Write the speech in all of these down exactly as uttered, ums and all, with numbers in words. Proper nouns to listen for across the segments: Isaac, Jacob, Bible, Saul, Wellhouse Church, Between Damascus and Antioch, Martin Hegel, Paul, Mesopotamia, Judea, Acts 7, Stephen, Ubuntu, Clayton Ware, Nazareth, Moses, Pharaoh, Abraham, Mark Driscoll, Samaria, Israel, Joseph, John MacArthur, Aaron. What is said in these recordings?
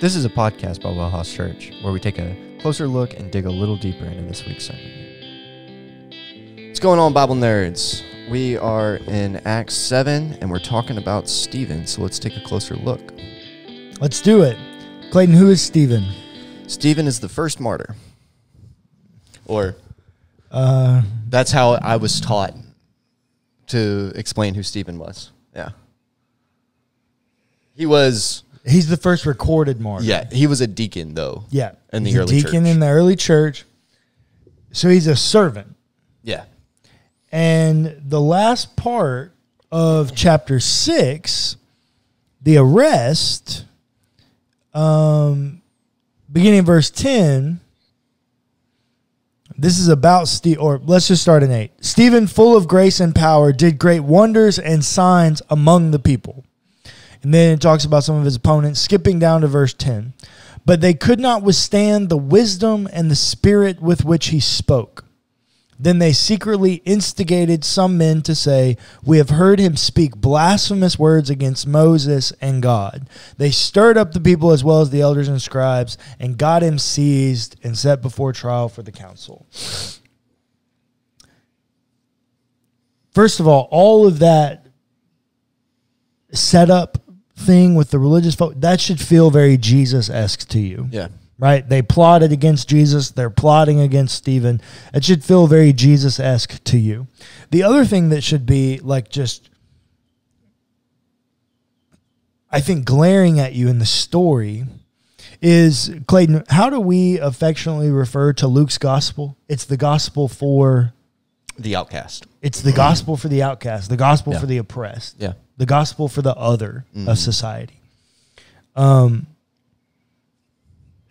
This is a podcast by Wellhouse Church, where we take a closer look and dig a little deeper into this week's sermon. What's going on, Bible nerds? We are in Acts seven, and we're talking about Stephen, so let's take a closer look. Let's do it. Clayton, who is Stephen? Stephen is the first martyr. Or uh, that's how I was taught to explain who Stephen was. Yeah. He was... He's the first recorded martyr. Yeah, he was a deacon, though. Yeah, in the he's early a deacon church. in the early church. So he's a servant. Yeah. And the last part of chapter six, the arrest, um, beginning in verse ten. This is about Stephen, or let's just start in eight. Stephen, full of grace and power, did great wonders and signs among the people. And then it talks about some of his opponents, skipping down to verse ten. But they could not withstand the wisdom and the spirit with which he spoke. Then they secretly instigated some men to say, "We have heard him speak blasphemous words against Moses and God." They stirred up the people as well as the elders and scribes, and got him seized and set before trial for the council. First of all, all of that setup thing with the religious folk, that should feel very Jesus-esque to you. Yeah. Right? They plotted against Jesus. They're plotting against Stephen. It should feel very Jesus-esque to you. The other thing that should be like just, I think, glaring at you in the story is, Clayton, how do we affectionately refer to Luke's gospel? It's the gospel for... the outcast. It's the gospel for the outcast. The gospel yeah. for the oppressed. Yeah. The gospel for the other mm-hmm. of society. Um,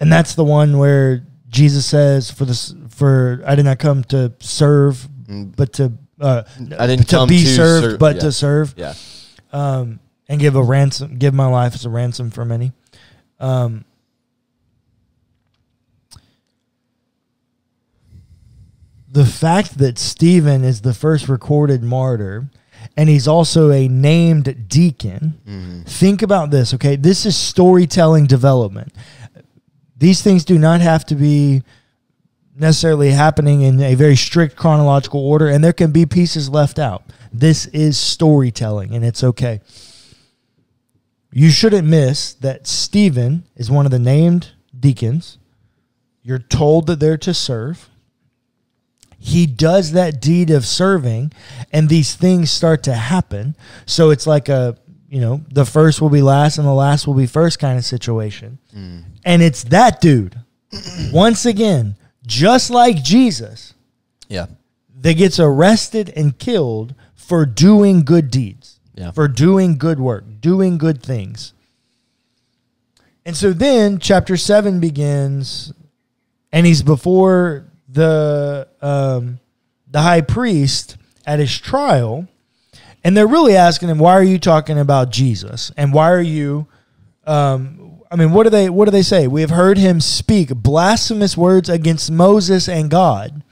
and that's the one where Jesus says, "For this, for I did not come to serve, but to uh, I didn't to come be to served, ser but yeah. to serve, yeah, um, and give a ransom, give my life as a ransom for many." Um, the fact that Stephen is the first recorded martyr. And he's also a named deacon. Mm-hmm. Think about this, okay? This is storytelling development. These things do not have to be necessarily happening in a very strict chronological order, and there can be pieces left out. This is storytelling, and it's okay. You shouldn't miss that Stephen is one of the named deacons. You're told that they're to serve. He does that deed of serving, and these things start to happen. So it's like a, you know, the first will be last and the last will be first kind of situation. Mm. And it's that dude, once again, just like Jesus, yeah, that gets arrested and killed for doing good deeds, yeah. for doing good work, doing good things. And so then chapter seven begins, and he's before... the um, the high priest at his trial, and they're really asking him, "Why are you talking about Jesus? And why are you?" Um, I mean, what do they what do they say? "We have heard him speak blasphemous words against Moses and God."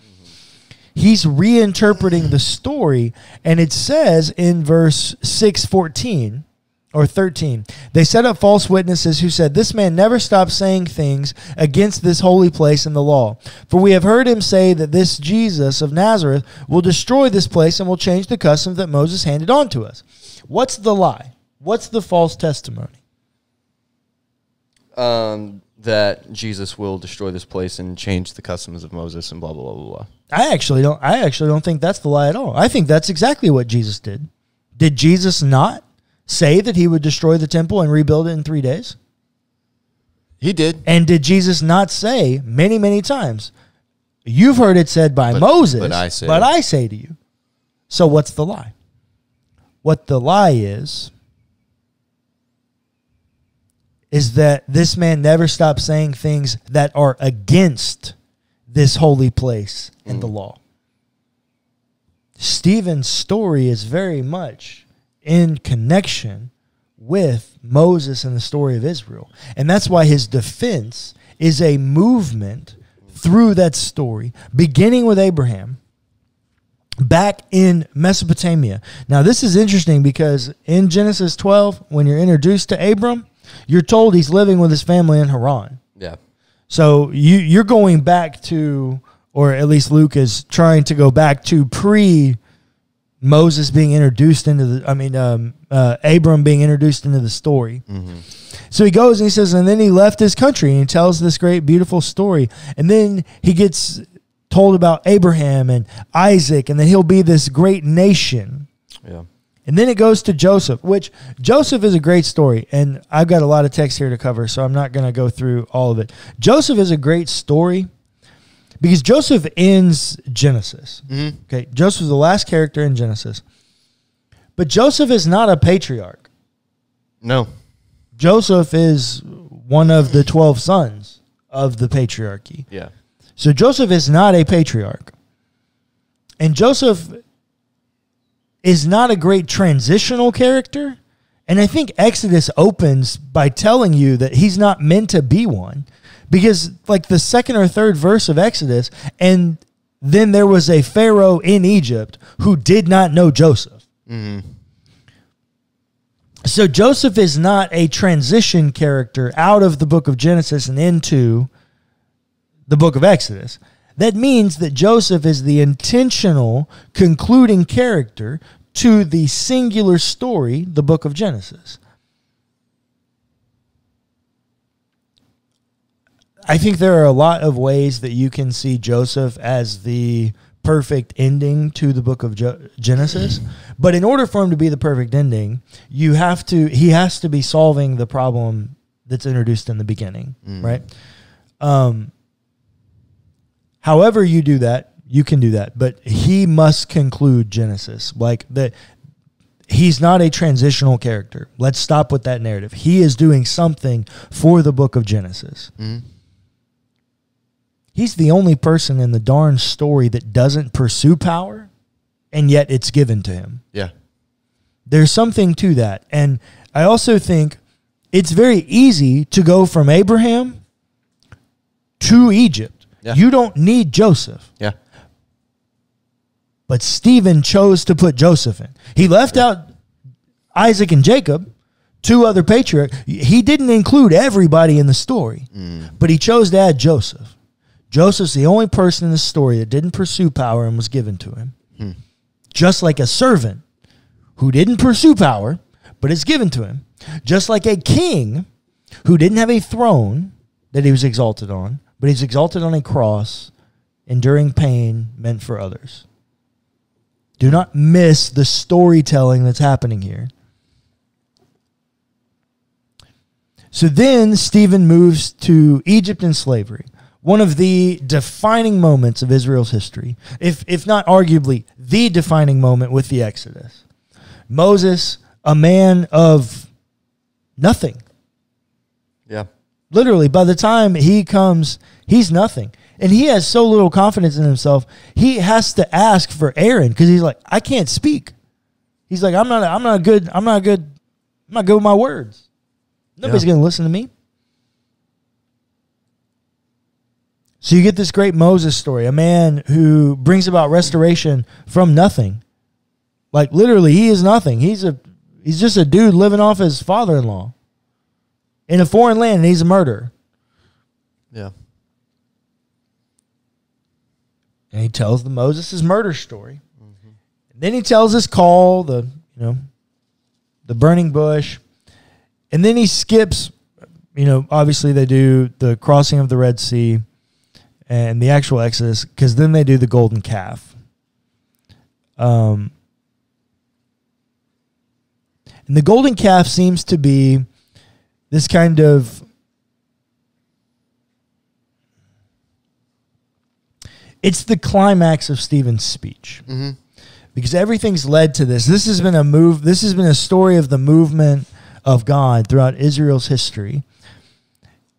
He's reinterpreting the story, and it says in verse six fourteen. Or thirteen, they set up false witnesses who said, "This man never stopped saying things against this holy place and the law. For we have heard him say that this Jesus of Nazareth will destroy this place and will change the customs that Moses handed on to us." What's the lie? What's the false testimony? Um, that Jesus will destroy this place and change the customs of Moses and blah, blah, blah, blah. I actually don't, I actually don't think that's the lie at all. I think that's exactly what Jesus did. Did Jesus not say that he would destroy the temple and rebuild it in three days? He did. And did Jesus not say many, many times, "You've heard it said by but, Moses, but I, say but I say to you"? So what's the lie? What the lie is, is that this man never stopped saying things that are against this holy place and mm. the law. Stephen's story is very much... in connection with Moses and the story of Israel. And that's why his defense is a movement through that story, beginning with Abraham, back in Mesopotamia. Now, this is interesting because in Genesis twelve, when you're introduced to Abram, you're told he's living with his family in Haran. Yeah. So you, you're going back to, or at least Luke is trying to go back to pre-Moses being introduced into the, I mean, um, uh, Abram being introduced into the story. Mm-hmm. So he goes and he says, and then he left his country and he tells this great, beautiful story. And then he gets told about Abraham and Isaac, and then he'll be this great nation. Yeah. And then it goes to Joseph, which Joseph is a great story. And I've got a lot of text here to cover, so I'm not going to go through all of it. Joseph is a great story because Joseph ends Genesis. Mm-hmm. Okay. Joseph is the last character in Genesis. But Joseph is not a patriarch. No. Joseph is one of the twelve sons of the patriarchy. Yeah. So Joseph is not a patriarch. And Joseph is not a great transitional character. And I think Exodus opens by telling you that he's not meant to be one. Because like the second or third verse of Exodus, and then there was a Pharaoh in Egypt who did not know Joseph. Mm-hmm. So Joseph is not a transition character out of the book of Genesis and into the book of Exodus. That means that Joseph is the intentional concluding character to the singular story, the book of Genesis. I think there are a lot of ways that you can see Joseph as the perfect ending to the book of Genesis, but in order for him to be the perfect ending, you have to he has to be solving the problem that's introduced in the beginning, mm. right? Um, however you do that, you can do that, but he must conclude Genesis. Like that, he's not a transitional character. Let's stop with that narrative. He is doing something for the book of Genesis. Mm. He's the only person in the darn story that doesn't pursue power, and yet it's given to him. Yeah. There's something to that. And I also think it's very easy to go from Abraham to Egypt. Yeah. You don't need Joseph. Yeah. But Stephen chose to put Joseph in. He left yeah. out Isaac and Jacob, two other patriarchs. He didn't include everybody in the story, mm. but he chose to add Joseph. Joseph's the only person in this story that didn't pursue power and was given to him. Hmm. Just like a servant who didn't pursue power, but is given to him. Just like a king who didn't have a throne that he was exalted on, but he's exalted on a cross, enduring pain meant for others. Do not miss the storytelling that's happening here. So then Stephen moves to Egypt and slavery. One of the defining moments of Israel's history, if if not arguably the defining moment with the Exodus. Moses, a man of nothing. Yeah. Literally, by the time he comes, he's nothing. And he has so little confidence in himself, he has to ask for Aaron because he's like, I can't speak. He's like, I'm not I'm not good, I'm not good, I'm not good with my words. Nobody's yeah. gonna listen to me. So you get this great Moses story, a man who brings about restoration from nothing. Like literally, he is nothing. He's a he's just a dude living off his father-in-law in a foreign land, and he's a murderer. Yeah. And he tells the Moses' murder story. Mm-hmm. And then he tells his call, the you know, the burning bush. And then he skips, you know, obviously they do the crossing of the Red Sea. And the actual Exodus, because then they do the golden calf. Um, and the golden calf seems to be this kind of... It's the climax of Stephen's speech. Mm-hmm. Because everything's led to this. This has been a move. This has been a story of the movement of God throughout Israel's history.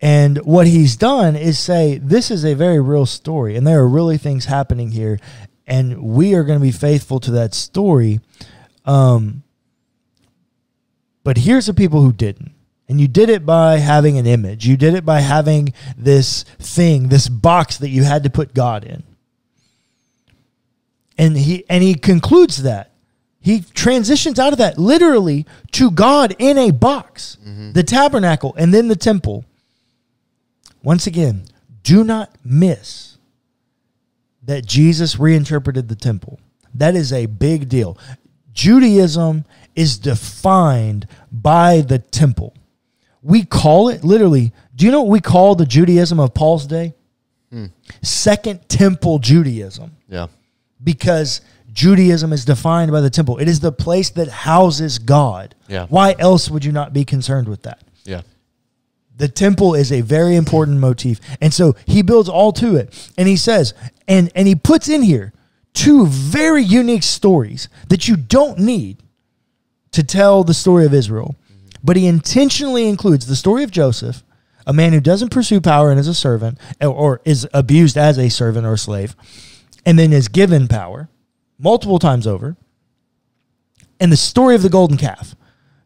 And what he's done is say, this is a very real story, and there are really things happening here, and we are going to be faithful to that story. Um, but here's the people who didn't. And you did it by having an image. You did it by having this thing, this box that you had to put God in. And he, and he concludes that. He transitions out of that literally to God in a box, mm-hmm. the tabernacle, and then the temple. Once again, do not miss that Jesus reinterpreted the temple. That is a big deal. Judaism is defined by the temple. We call it, literally, do you know what we call the Judaism of Paul's day? Mm. Second Temple Judaism. Yeah. Because Judaism is defined by the temple. It is the place that houses God. Yeah. Why else would you not be concerned with that? Yeah. The temple is a very important motif. And so he builds all to it. And he says, and, and he puts in here two very unique stories that you don't need to tell the story of Israel. Mm-hmm. But he intentionally includes the story of Joseph, a man who doesn't pursue power and is a servant, or, or is abused as a servant or a slave, and then is given power multiple times over, and the story of the golden calf,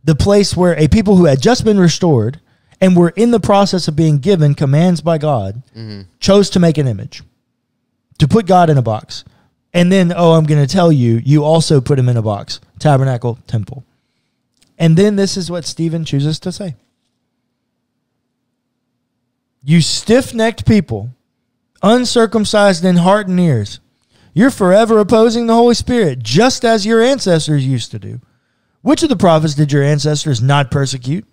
the place where a people who had just been restored and were in the process of being given commands by God mm-hmm. chose to make an image, to put God in a box. And then, oh, I'm going to tell you, you also put him in a box, tabernacle, temple. And then this is what Stephen chooses to say. You stiff-necked people, uncircumcised in heart and ears, you're forever opposing the Holy Spirit, just as your ancestors used to do. Which of the prophets did your ancestors not persecute?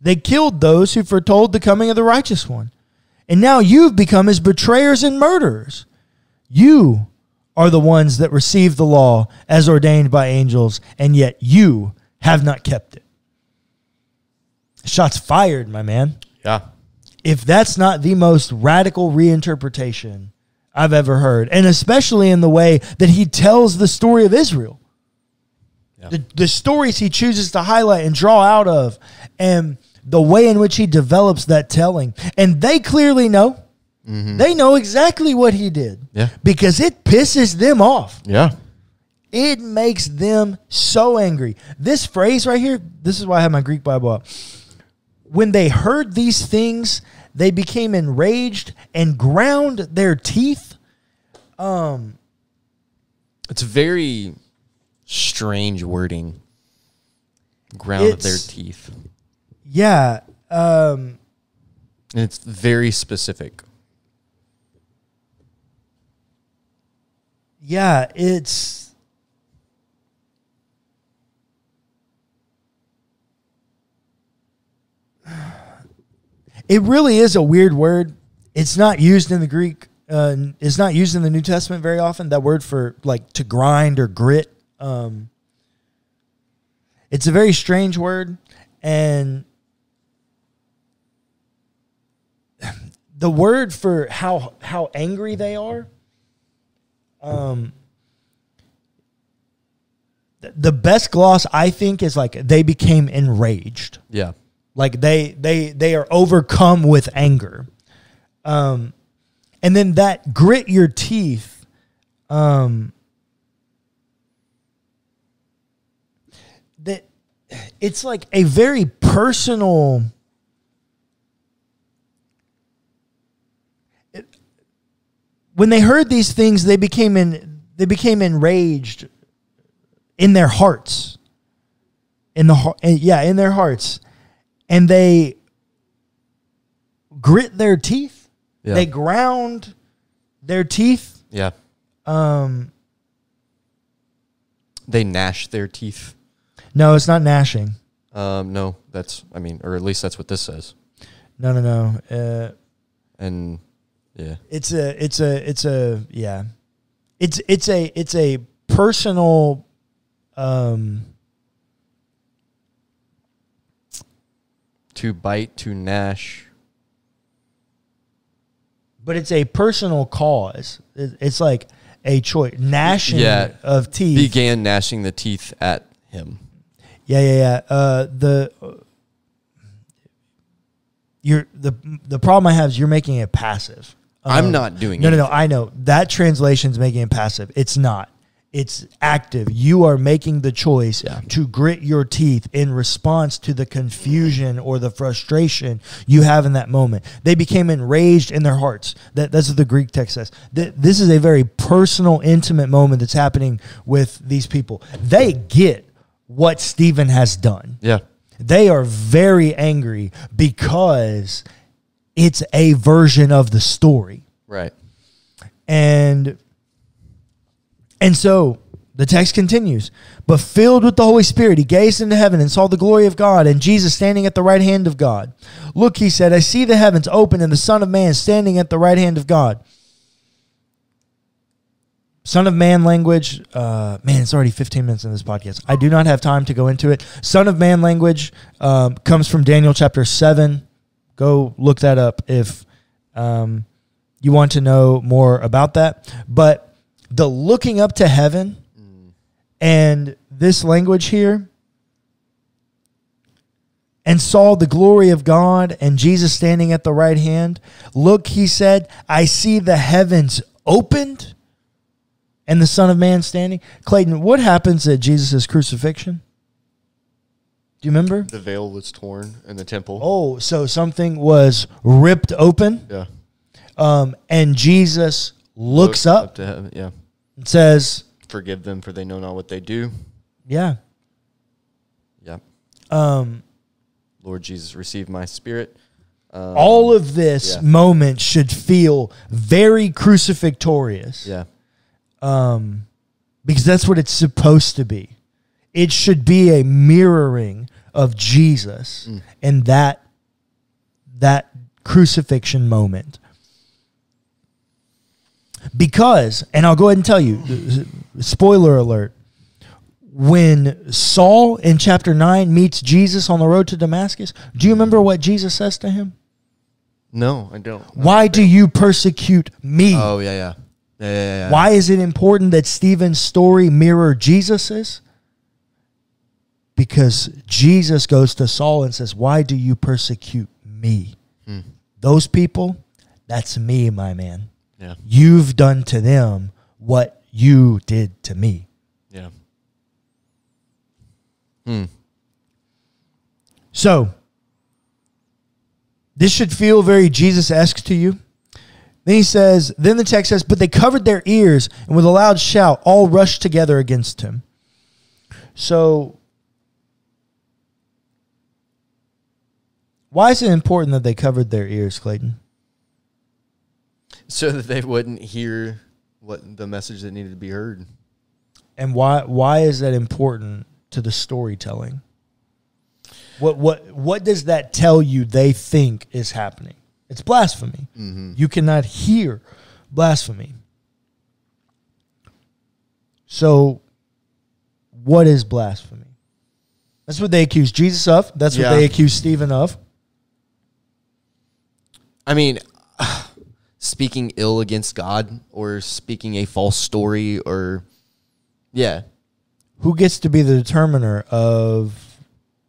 They killed those who foretold the coming of the righteous one. And now you've become his betrayers and murderers. You are the ones that received the law as ordained by angels, and yet you have not kept it. Shots fired, my man. Yeah. If that's not the most radical reinterpretation I've ever heard, and especially in the way that he tells the story of Israel, yeah. the, the stories he chooses to highlight and draw out of, and the way in which he develops that telling. And they clearly know. Mm-hmm. They know exactly what he did, yeah. because it pisses them off. Yeah. It makes them so angry. This phrase right here, this is why I have my Greek Bible up. When they heard these things, they became enraged and ground their teeth. Um, it's very strange wording. Ground their teeth. Yeah. Um, and it's very specific. Yeah, it's it really is a weird word. It's not used in the Greek. Uh, it's not used in the New Testament very often. That word for like to grind or grit. Um, it's a very strange word, and the word for how how angry they are. Um, the best gloss I think is like they became enraged. Yeah. Like they, they, they are overcome with anger. Um, and then that grit your teeth. Um, that it's like a very personal, when they heard these things, they became in, they became enraged in their hearts, in the yeah, in their hearts, and they grit their teeth. Yeah. They ground their teeth. Yeah. Um. They gnash their teeth. No, it's not gnashing. Um. No, that's I mean, or at least that's what this says. No, no, no. Uh, and. Yeah. It's a, it's a, it's a, yeah, it's, it's a, it's a personal, um, to bite, to gnash, but it's a personal cause. It's like a choice. Gnashing yeah. of teeth. Began gnashing the teeth at him. Yeah. Yeah. Yeah. Uh, the, uh, you're the, the problem I have is you're making it passive. Um, I'm not doing it. No, no, no, I know. That translation's making it passive. It's not. It's active. You are making the choice yeah. to grit your teeth in response to the confusion or the frustration you have in that moment. They became enraged in their hearts. That, that's what the Greek text says. Th this is a very personal, intimate moment that's happening with these people. They get what Stephen has done. Yeah. They are very angry because it's a version of the story. Right. And... And so the text continues, but filled with the Holy Spirit, he gazed into heaven and saw the glory of God and Jesus standing at the right hand of God. Look, he said, I see the heavens open and the Son of Man standing at the right hand of God. Son of Man language, uh, man, it's already fifteen minutes in this podcast. I do not have time to go into it. Son of Man language um, comes from Daniel chapter seven. Go look that up if um, you want to know more about that. But the looking up to heaven and this language here, and saw the glory of God and Jesus standing at the right hand. Look, he said, I see the heavens opened and the Son of Man standing. Clayton, what happens at Jesus' crucifixion? Do you remember? The veil was torn in the temple. Oh, so something was ripped open? Yeah. Um, and Jesus looks up, up to heaven, yeah. It says, forgive them for they know not what they do. Yeah. Yeah. Um, Lord Jesus, receive my spirit. Um, all of this yeah. moment should feel very crucifixious. Yeah. Um, because that's what it's supposed to be. It should be a mirroring of Jesus mm. in that, that crucifixion moment. Because, and I'll go ahead and tell you, spoiler alert, when Saul in chapter nine meets Jesus on the road to Damascus, do you remember what Jesus says to him? No, I don't. Why do you persecute me? Oh, yeah, yeah. yeah, yeah, yeah. Why is it important that Stephen's story mirror Jesus's? Because Jesus goes to Saul and says, why do you persecute me? Mm. Those people, that's me, my man. Yeah. You've done to them what you did to me. Yeah. Hmm. So, this should feel very Jesus-esque to you. Then he says, then the text says, but they covered their ears and with a loud shout all rushed together against him. So, why is it important that they covered their ears, Clayton? So that they wouldn't hear what the message that needed to be heard. And why why is that important to the storytelling? What what what does that tell you they think is happening? It's blasphemy. Mm-hmm. You cannot hear blasphemy. So what is blasphemy? That's what they accuse Jesus of. That's yeah. what they accuse Stephen of. I mean... speaking ill against God or speaking a false story or, yeah. Who gets to be the determiner of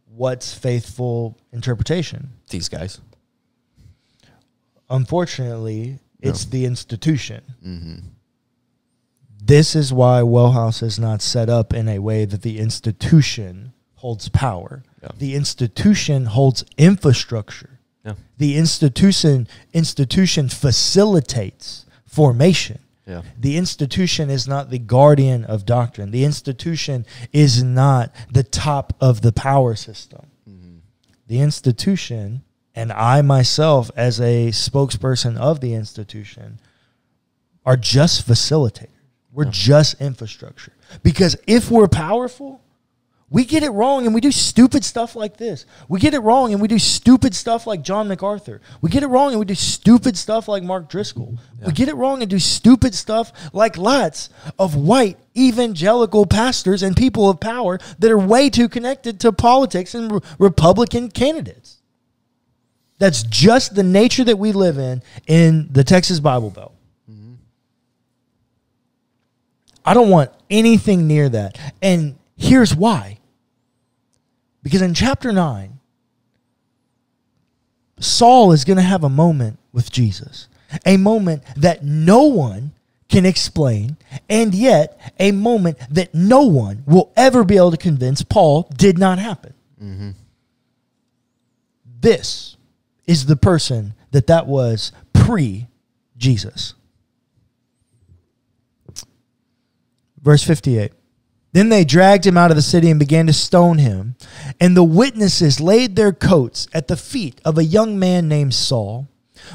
what's faithful interpretation? These guys. Unfortunately, no. it's the institution. Mm-hmm. This is why Wellhouse is not set up in a way that the institution holds power. Yeah. The institution holds infrastructure. Yeah. The institution institution facilitates formation. Yeah. The institution is not the guardian of doctrine. The institution is not the top of the power system. Mm-hmm. The institution, and I myself as a spokesperson of the institution, are just facilitators. We're yeah. just infrastructure. Because if we're powerful... we get it wrong and we do stupid stuff like this. We get it wrong and we do stupid stuff like John MacArthur. We get it wrong and we do stupid stuff like Mark Driscoll. Yeah. We get it wrong and do stupid stuff like lots of white evangelical pastors and people of power that are way too connected to politics and re- Republican candidates. That's just the nature that we live in in the Texas Bible Belt. Mm-hmm. I don't want anything near that. And here's why. Because in chapter nine, Saul is going to have a moment with Jesus, a moment that no one can explain, and yet a moment that no one will ever be able to convince Paul did not happen. Mm-hmm. This is the person that that was pre-Jesus. Verse fifty-eight. Then they dragged him out of the city and began to stone him. And the witnesses laid their coats at the feet of a young man named Saul.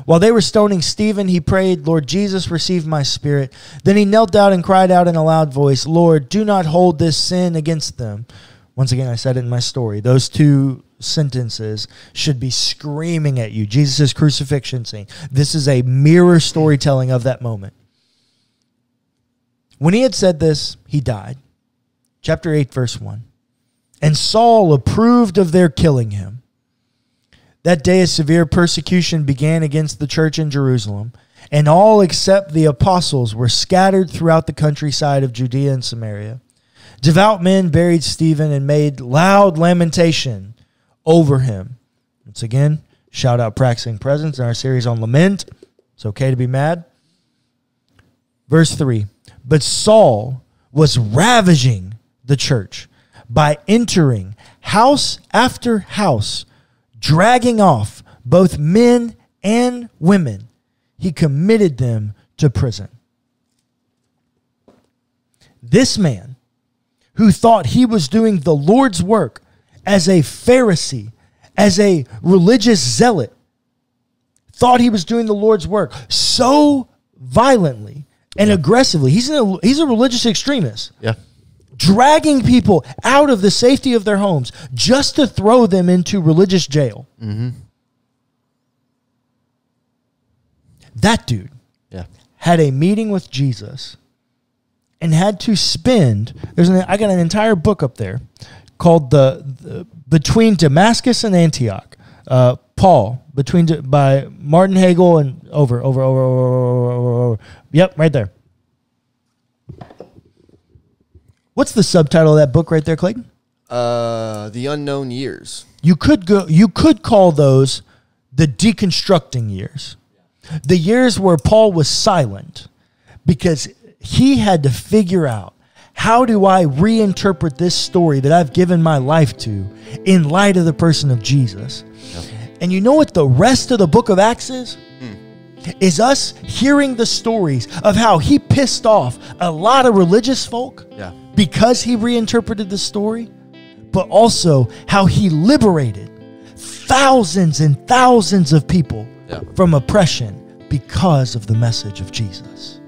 While they were stoning Stephen, he prayed, Lord Jesus, receive my spirit. Then he knelt down and cried out in a loud voice, Lord, do not hold this sin against them. Once again, I said it in my story. Those two sentences should be screaming at you. Jesus' crucifixion scene. This is a mirror storytelling of that moment. When he had said this, he died. Chapter eight, verse one. And Saul approved of their killing him. That day a severe persecution began against the church in Jerusalem, and all except the apostles were scattered throughout the countryside of Judea and Samaria. Devout men buried Stephen and made loud lamentation over him. Once again, shout out Practicing Presence in our series on lament. It's okay to be mad. Verse three. But Saul was ravaging the church by entering house after house, dragging off both men and women. He committed them to prison. This man, who thought he was doing the Lord's work as a Pharisee, as a religious zealot, thought he was doing the Lord's work so violently and aggressively. He's a, he's a religious extremist. Yeah. Dragging people out of the safety of their homes just to throw them into religious jail. Mm-hmm. That dude yeah. had a meeting with Jesus and had to spend, there's an, I got an entire book up there called the, the Between Damascus and Antioch. Uh, Paul, between by Martin Hegel and over, over, over, over, over, over, over. Yep, right there. What's the subtitle of that book right there, Clayton? Uh, The Unknown Years. You could go. You could call those the deconstructing years, the years where Paul was silent because he had to figure out, how do I reinterpret this story that I've given my life to in light of the person of Jesus? Yep. And you know what the rest of the book of Acts is? Mm. Is us hearing the stories of how he pissed off a lot of religious folk yeah. because he reinterpreted the story, but also how he liberated thousands and thousands of people yeah. from oppression because of the message of Jesus.